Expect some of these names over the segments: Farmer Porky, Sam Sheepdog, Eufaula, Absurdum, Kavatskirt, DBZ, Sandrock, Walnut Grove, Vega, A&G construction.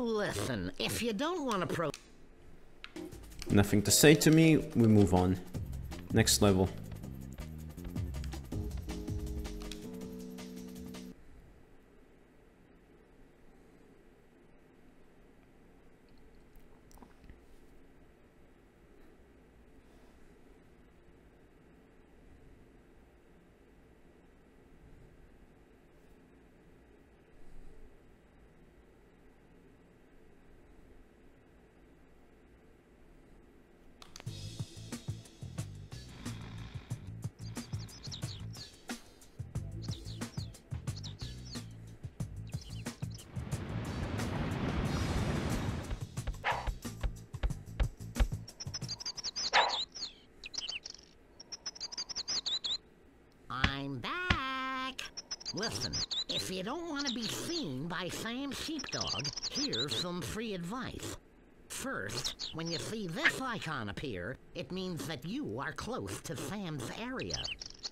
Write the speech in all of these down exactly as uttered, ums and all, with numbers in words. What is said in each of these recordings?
Listen, if you don't want to pro- Nothing to say to me, we move on. Next level. Listen, if you don't want to be seen by Sam Sheepdog, here's some free advice. First, when you see this icon appear, it means that you are close to Sam's area.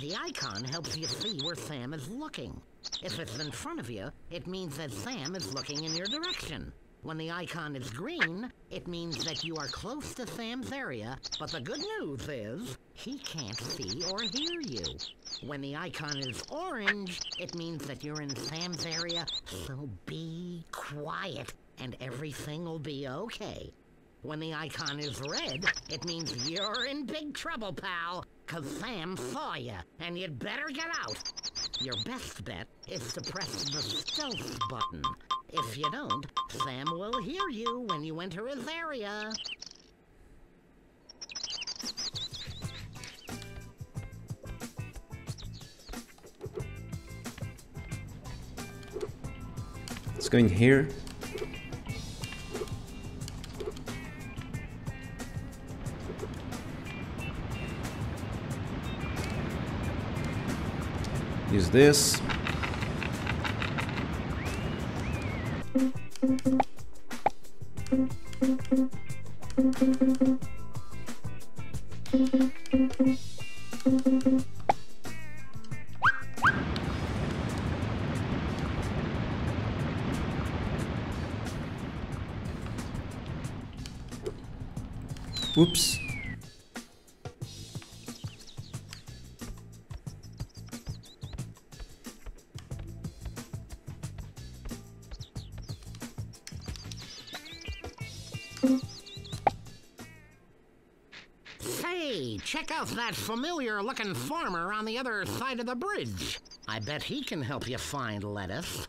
The icon helps you see where Sam is looking. If it's in front of you, it means that Sam is looking in your direction. When the icon is green, it means that you are close to Sam's area, but the good news is, he can't see or hear you. When the icon is orange, it means that you're in Sam's area, so be quiet and everything will be okay. When the icon is red, it means you're in big trouble, pal, 'cause Sam saw you, and you'd better get out. Your best bet is to press the stealth button. If you don't, Sam will hear you when you enter his area. Let's go in here. Use this. Oops. Hey, check out that familiar-looking farmer on the other side of the bridge. I bet he can help you find lettuce.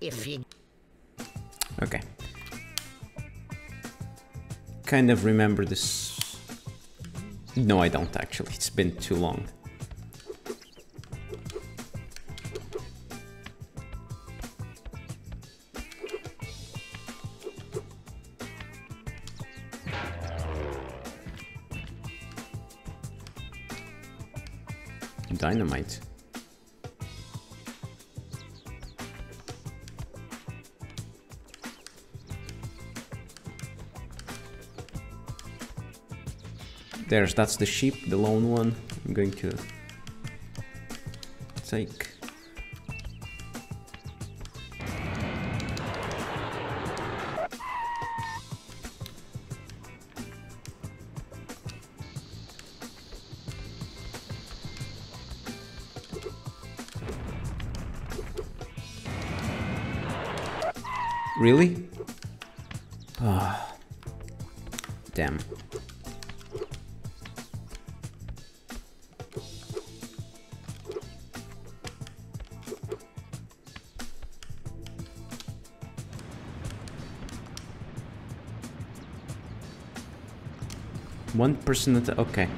If you... Okay. Kind of remember this... No, I don't actually. It's been too long. Dynamite. There's, that's the sheep, the lone one. I'm going to take. Really? Ah, oh, damn. One person at the, okay.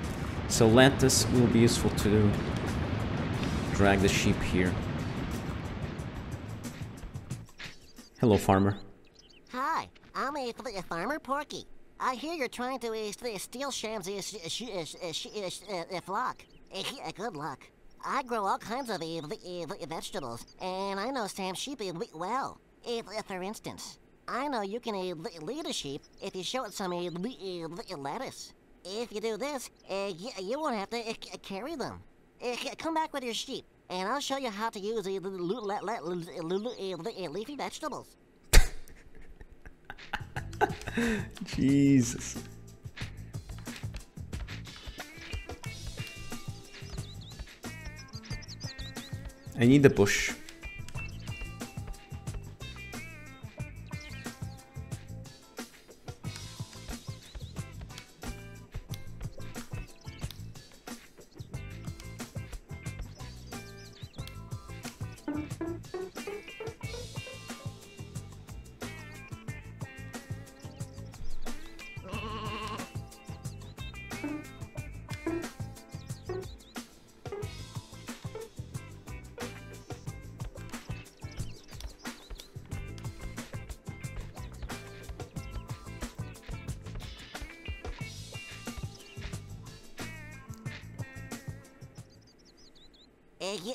So lettuce will be useful to drag the sheep here. Hello, farmer. Hi, I'm a, a Farmer Porky. I hear you're trying to uh, steal Shamsy's uh, uh, uh, uh, flock. Uh, uh, good luck. I grow all kinds of uh, uh, vegetables, and I know Sam Sheep uh, well. Uh, for instance, I know you can uh, lead a sheep if you show it some uh, uh, lettuce. If you do this, uh, you won't have to uh, carry them. Uh, come back with your sheep. and I'll show you how to use the leafy vegetables. Jesus. I need the bush.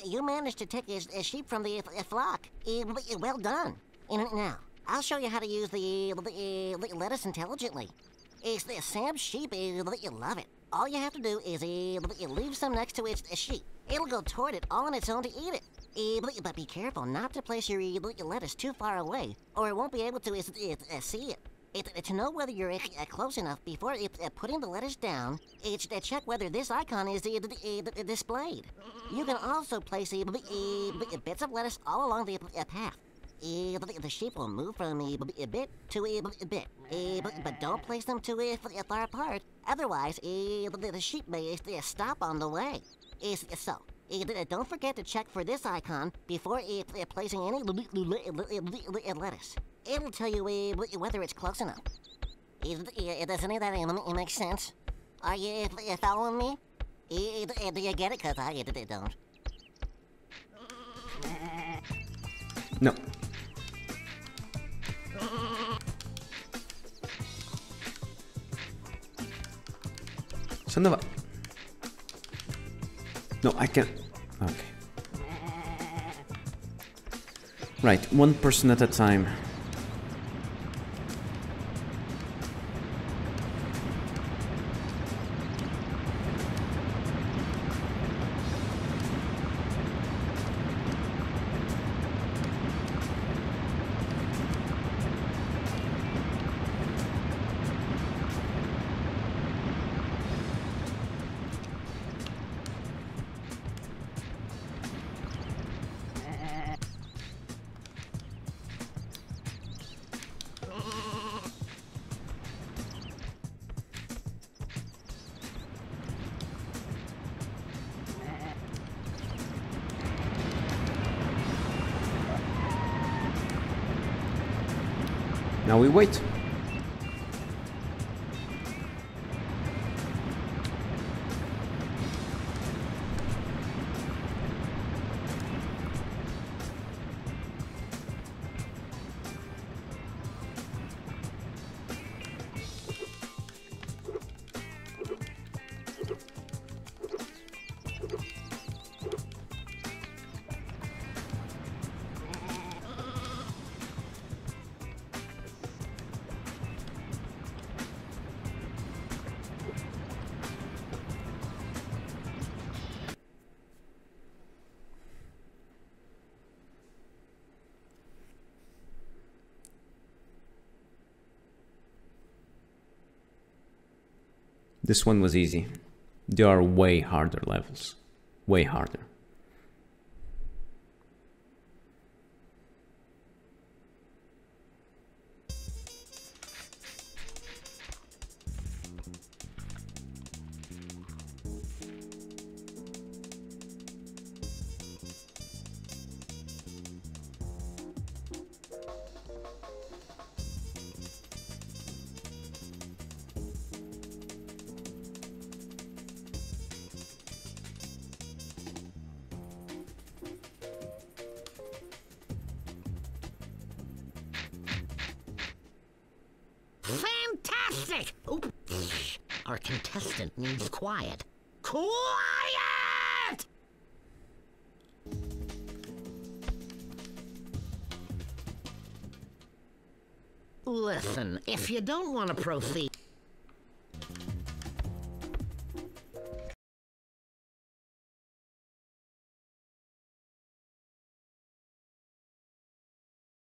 You managed to take a sheep from the flock. Well done. Now, I'll show you how to use the lettuce intelligently. Sam's sheep, you love it. All you have to do is leave some next to its sheep. It'll go toward it all on its own to eat it. But be careful not to place your lettuce too far away, or it won't be able to see it. To know whether you're close enough before putting the lettuce down, check whether this icon is displayed. You can also place bits of lettuce all along the path. The sheep will move from a bit to a bit, but don't place them too far apart, otherwise the sheep may stop on the way. So, don't forget to check for this icon before placing any lettuce. It'll tell you whether it's close enough. Does any of that make sense? Are you following me? Do you get it? Because I don't. No. Son of a... No, I can't. Okay. Right, one person at a time. Now we wait. This one was easy. There are way harder levels. Way harder. Fantastic! Oh, our contestant needs quiet. Quiet! Listen, if you don't want to proceed...